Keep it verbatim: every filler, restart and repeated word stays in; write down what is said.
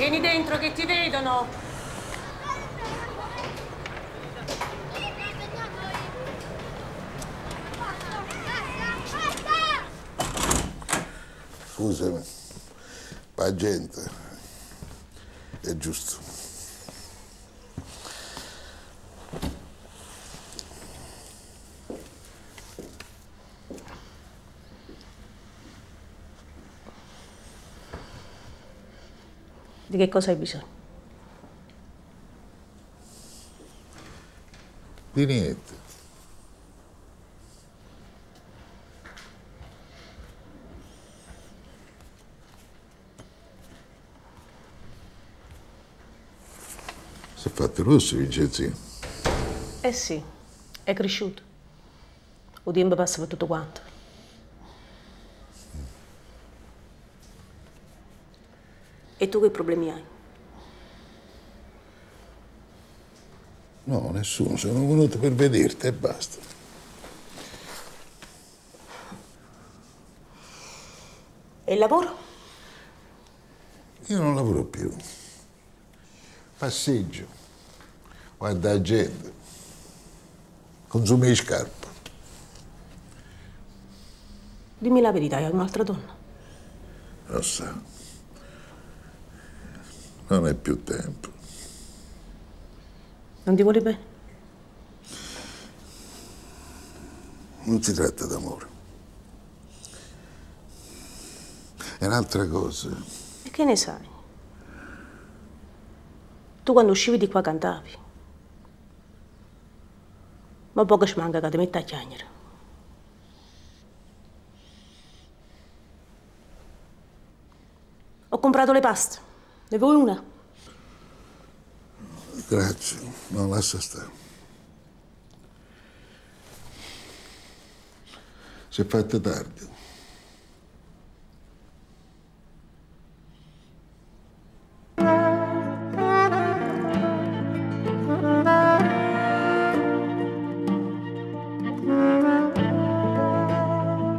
Vieni dentro che ti vedono. Scusami, ma gente, è giusto. Di che cosa hai bisogno? Di niente. Si è fatto rosso, Vincenzi? Eh sì, è cresciuto. Il tempo passa per tutto quanto. E tu che problemi hai? No, nessuno. Sono venuto per vederti e basta. E il lavoro? Io non lavoro più. Passeggio, guardo la gente, consumo le scarpe. Dimmi la verità, hai un'altra donna? Rossa. Non è più tempo. Non ti vuole bene? Non si tratta d'amore. È un'altra cosa. E che ne sai? Tu quando uscivi di qua cantavi. Ma poco ci manca che ti metta a piangere. Ho comprato le paste. Ne vuoi una? Grazie, non lascia stare. Si è fatta tardi.